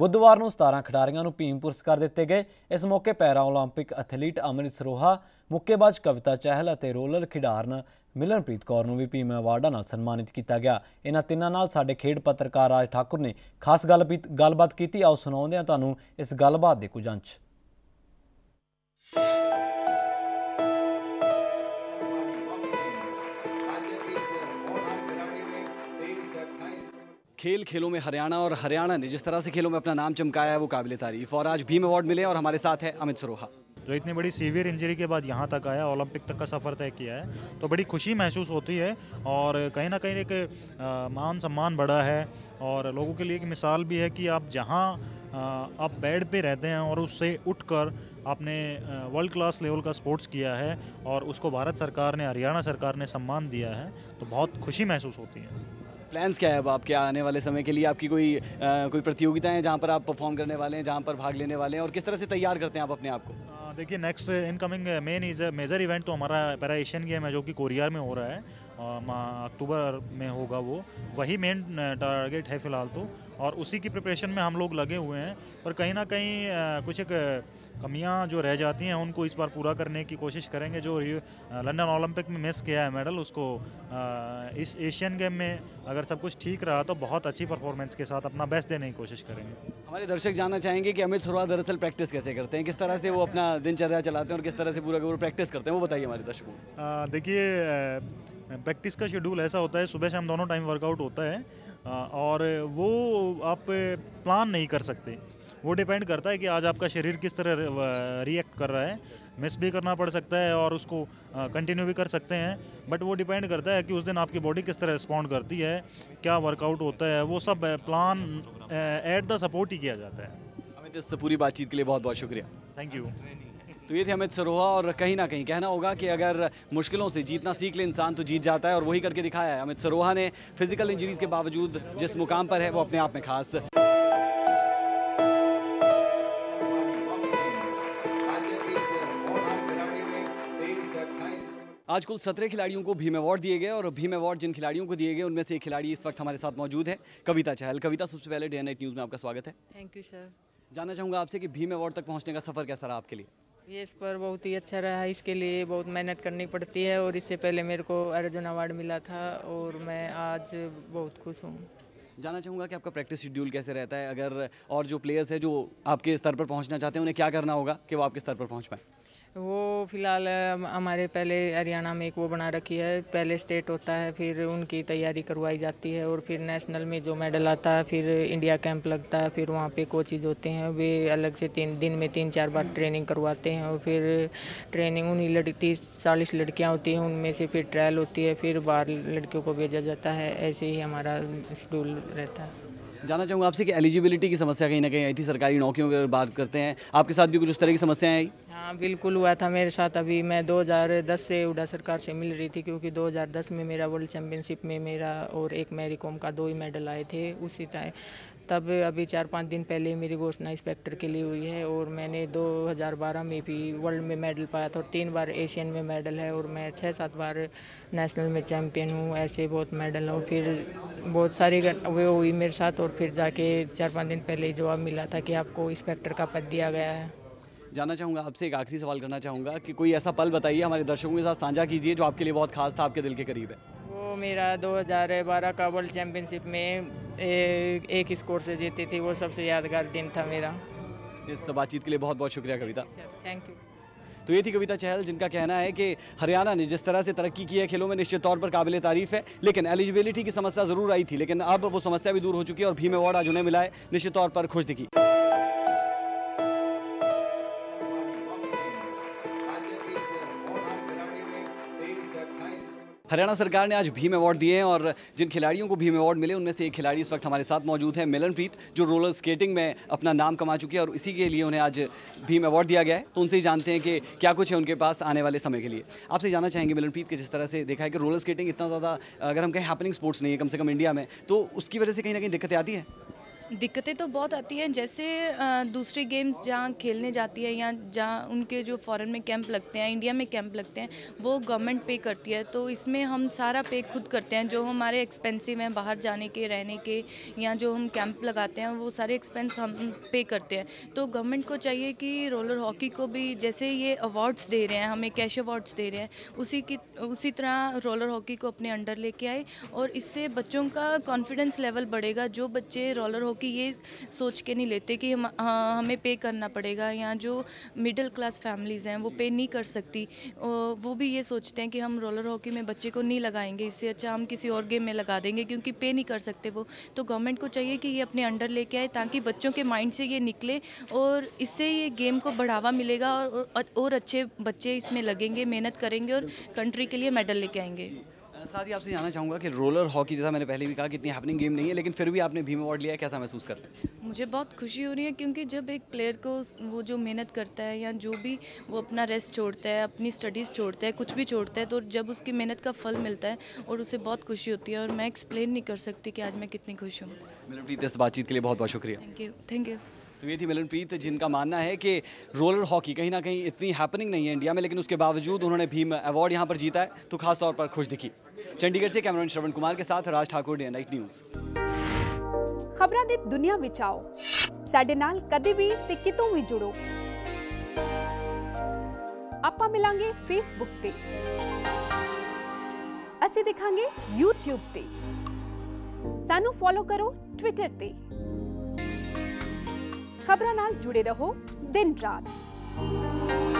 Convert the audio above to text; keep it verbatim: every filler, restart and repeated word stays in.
बुधवार को सतारह खिडारियों को भीम पुरस्कार दिए गए। इस मौके para Olympic athlete Amit Siroha, मुक्केबाज कविता चहल और रोलर खिडारन मिलनप्रीत कौर को भी भीम अवार्ड नाल सन्मानित किया गया। इन्हां तिन्हां नाल साडे खेड पत्रकार राज ठाकुर ने खास गलबात गलबात की। आओ सुणाउंदे हां तुहानूं इस गलबात के कुछ अंश। खेल खेलों में हरियाणा और हरियाणा ने जिस तरह से खेलों में अपना नाम चमकाया है वो काबिले तारीफ, और आज भीम अवार्ड मिले और हमारे साथ है अमित सिरोहा, जो इतनी बड़ी सीवियर इंजरी के बाद यहाँ तक आया, ओलंपिक तक का सफ़र तय किया है, तो बड़ी खुशी महसूस होती है और कहीं ना कहीं एक मान सम्मान बढ़ा है और लोगों के लिए एक मिसाल भी है कि आप जहाँ आप बेड पे रहते हैं और उससे उठकर आपने वर्ल्ड क्लास लेवल का स्पोर्ट्स किया है और उसको भारत सरकार ने, हरियाणा सरकार ने सम्मान दिया है, तो बहुत खुशी महसूस होती है। प्लान्स क्या है अब आपके आने वाले समय के लिए? आपकी कोई आ, कोई प्रतियोगिताएं हैं जहां पर आप परफॉर्म करने वाले हैं, जहां पर भाग लेने वाले हैं, और किस तरह से तैयार करते हैं आप अपने आप को? देखिए, next incoming main is major event तो हमारा पैरा एशियन गेम है जो कि कोरिया में हो रहा है, अक्टूबर में होगा, वो वही मेन टारगेट है फ़िलहाल तो, और उसी की प्रिपरेशन में हम लोग लगे हुए हैं। पर कहीं ना कहीं कुछ एक कमियां जो रह जाती हैं उनको इस बार पूरा करने की कोशिश करेंगे। जो लंदन ओलंपिक में मिस किया है मेडल, उसको इस एशियन गेम में अगर सब कुछ ठीक रहा तो बहुत अच्छी परफॉर्मेंस के साथ अपना बेस्ट देने की कोशिश करेंगे। हमारे दर्शक जानना चाहेंगे कि अमित सिरोहा दरअसल प्रैक्टिस कैसे करते हैं, किस तरह से वो अपना दिनचर्या चलाते हैं और किस तरह से पूरा पूरा प्रैक्टिस करते हैं, वो बताइए हमारे दर्शकों को। देखिए, प्रैक्टिस का शेड्यूल ऐसा होता है, सुबह शाम दोनों टाइम वर्कआउट होता है और वो आप प्लान नहीं कर सकते, वो डिपेंड करता है कि आज आपका शरीर किस तरह रिएक्ट कर रहा है। मिस भी करना पड़ सकता है और उसको कंटिन्यू भी कर सकते हैं, बट वो डिपेंड करता है कि उस दिन आपकी बॉडी किस तरह रिस्पॉन्ड करती है, क्या वर्कआउट होता है, वो सब प्लान एट द सपोर्ट ही किया जाता है। अमित, इस पूरी बातचीत के लिए बहुत बहुत शुक्रिया, थैंक यू। तो ये थे अमित सिरोहा, और कहीं ना कहीं कहना होगा कि अगर मुश्किलों से जीतना सीख ले इंसान तो जीत जाता है, और वही करके दिखाया है अमित सिरोहा ने। फिजिकल इंजरीज के बावजूद जिस मुकाम पर है वो अपने आप में खास। आज कुल सत्रह खिलाड़ियों को भीम अवार्ड दिए गए, और भीम अवार्ड जिन खिलाड़ियों को दिए गए उनमें से एक खिलाड़ी इस वक्त हमारे साथ मौजूद है, कविता चहल। कविता, सबसे पहले डीएनए न्यूज़ में आपका स्वागत है। Thank you sir. जानना चाहूँगा आपसे कि भीम अवार्ड तक पहुँचने का सफ़र कैसा रहा आपके लिए? ये सफ़र बहुत ही अच्छा रहा, इसके लिए बहुत मेहनत करनी पड़ती है, और इससे पहले मेरे को अर्जुन अवार्ड मिला था और मैं आज बहुत खुश हूँ। जानना चाहूँगा कि आपका प्रैक्टिस शेड्यूल कैसे रहता है, अगर और जो प्लेयर्स हैं जो आपके स्तर पर पहुँचना चाहते हैं उन्हें क्या करना होगा कि वो आपके स्तर पर पहुँच पाएँ? वो फ़िलहाल हमारे पहले हरियाणा में एक वो बना रखी है, पहले स्टेट होता है, फिर उनकी तैयारी करवाई जाती है, और फिर नेशनल में जो मेडल आता है, फिर इंडिया कैंप लगता है, फिर वहाँ पे कोचिज होते हैं, वे अलग से तीन दिन में तीन चार बार ट्रेनिंग करवाते हैं, और फिर ट्रेनिंग उन्हीं लड़की तीस चालीस लड़कियाँ होती हैं, उनमें से फिर ट्रायल होती है, फिर बाहर लड़कियों को भेजा जाता है। ऐसे ही हमारा शेड्यूल रहता है। जानना चाहूँगा आपसे कि एलिजिबिलिटी की समस्या कहीं ना कहीं आई थी, सरकारी नौकरियों की अगर बात करते हैं, आपके साथ भी कुछ उस तरह की समस्याएं आई? हाँ बिल्कुल हुआ था मेरे साथ। अभी मैं दो हज़ार दस से उड़ा सरकार से मिल रही थी, क्योंकि दो हज़ार दस में मेरा वर्ल्ड चैम्पियनशिप में मेरा और एक मैरी कॉम का दो ही मेडल आए थे उसी टाइम। तब अभी चार पाँच दिन पहले मेरी घोषणा इंस्पेक्टर के लिए हुई है, और मैंने दो हज़ार बारह में भी वर्ल्ड में मेडल पाया था और तीन बार एशियन में मेडल है, और मैं छः सात बार नेशनल में चैम्पियन हूँ। ऐसे बहुत मेडल हैं, फिर बहुत सारी वे हुई मेरे साथ, और फिर जाके चार पाँच दिन पहले जवाब मिला था कि आपको इंस्पेक्टर का पद दिया गया है। जानना चाहूँगा आपसे, एक आखिरी सवाल करना चाहूँगा कि कोई ऐसा पल बताइए हमारे दर्शकों के साथ साझा कीजिए जो आपके लिए बहुत खास था, आपके दिल के करीब है। वो मेरा दो हज़ार बारह का वर्ल्ड चैम्पियनशिप में ए, एक स्कोर से जीती थी, वो सबसे यादगार दिन था मेरा। इस बातचीत के लिए बहुत बहुत शुक्रिया कविता, थैंक यू। तो ये थी कविता चहल, जिनका कहना है कि हरियाणा ने जिस तरह से तरक्की की है खेलों में निश्चित तौर पर काबिले तारीफ है, लेकिन एलिजिबिलिटी की समस्या ज़रूर आई थी, लेकिन अब वो समस्या भी दूर हो चुकी है और भीम अवार्ड आज उन्हें मिला है, निश्चित तौर पर खुश दिखी। हरियाणा सरकार ने आज भीम अवार्ड दिए हैं, और जिन खिलाड़ियों को भीम अवार्ड मिले उनमें से एक खिलाड़ी इस वक्त हमारे साथ मौजूद है, मिलनप्रीत, जो रोलर स्केटिंग में अपना नाम कमा चुकी है और इसी के लिए उन्हें आज भीम अवार्ड दिया गया है। तो उनसे ही जानते हैं कि क्या कुछ है उनके पास आने वाले समय के लिए। आपसे जानना चाहेंगे मिलनप्रीत के, जिस तरह से देखा है कि रोलर स्केटिंग इतना ज़्यादा, अगर हम कहें हैपनिंग स्पोर्ट्स नहीं है, कम से कम इंडिया में, तो उसकी वजह से कहीं ना कहीं दिक्कतें आती है? दिक्कतें तो बहुत आती हैं, जैसे दूसरी गेम्स जहाँ खेलने जाती है या जहाँ उनके जो फॉरेन में कैंप लगते हैं, इंडिया में कैंप लगते हैं, वो गवर्नमेंट पे करती है। तो इसमें हम सारा पे खुद करते हैं, जो हमारे एक्सपेंसिव हैं बाहर जाने के, रहने के, या जो हम कैंप लगाते हैं वो सारे एक्सपेंस हम पे करते हैं। तो गवर्नमेंट को चाहिए कि रोलर हॉकी को भी, जैसे ये अवार्ड्स दे रहे हैं, हमें कैश अवार्ड्स दे रहे हैं, उसी की उसी तरह रोलर हॉकी को अपने अंडर लेके आए। और इससे बच्चों का कॉन्फिडेंस लेवल बढ़ेगा। जो बच्चे रोलर हॉकी ये सोच के नहीं लेते कि हम आ, हमें पे करना पड़ेगा, या जो मिडिल क्लास फैमिलीज़ हैं वो पे नहीं कर सकती, वो भी ये सोचते हैं कि हम रोलर हॉकी में बच्चे को नहीं लगाएंगे, इससे अच्छा हम किसी और गेम में लगा देंगे क्योंकि पे नहीं कर सकते वो। तो गवर्नमेंट को चाहिए कि ये अपने अंडर लेके आए ताकि बच्चों के माइंड से ये निकले और इससे ये गेम को बढ़ावा मिलेगा और, और अच्छे बच्चे इसमें लगेंगे, मेहनत करेंगे और कंट्री के लिए मेडल लेके आएंगे। साथ ही आपसे जानना चाहूँगा कि रोलर हॉकी, जैसा मैंने पहले भी कहा, कितनी हैपनिंग गेम नहीं है, लेकिन फिर भी आपने भीम अवार्ड लिया है, कैसा महसूस कर रहे हैं? मुझे बहुत खुशी हो रही है क्योंकि जब एक प्लेयर को वो जो मेहनत करता है या जो भी वो अपना रेस्ट छोड़ता है, अपनी स्टडीज़ छोड़ता है, कुछ भी छोड़ता है, तो जब उसकी मेहनत का फल मिलता है और उसे बहुत खुशी होती है। और मैं एक्सप्लेन नहीं कर सकती कि आज मैं कितनी खुश हूँ। मिलनप्रीत, इस बातचीत के लिए बहुत बहुत शुक्रिया। Thank you, thank you. तो ये थी मिलनप्रीत, जिनका मानना है कि रोलर हॉकी कहीं ना कहीं इतनी हैपनिंग नहीं है इंडिया में, लेकिन उसके बावजूद उन्होंने भीम अवार्ड यहाँ पर जीता है, तो खास तौर पर खुश दिखी। चंडीगढ़ से कैमरामैन श्रवण कुमार के साथ राज ठाकुर, डीएनए न्यूज़। खबरां दी दुनिया विच आओ, साडे नाल कदे भी ते कितों भी जुड़ो। आपां मिलांगे फेसबुक ते, असीं दिखांगे यूट्यूब ते, सानू फॉलो करो ट्विटर ते। खबरां नाल जुड़े रहो दिन रात।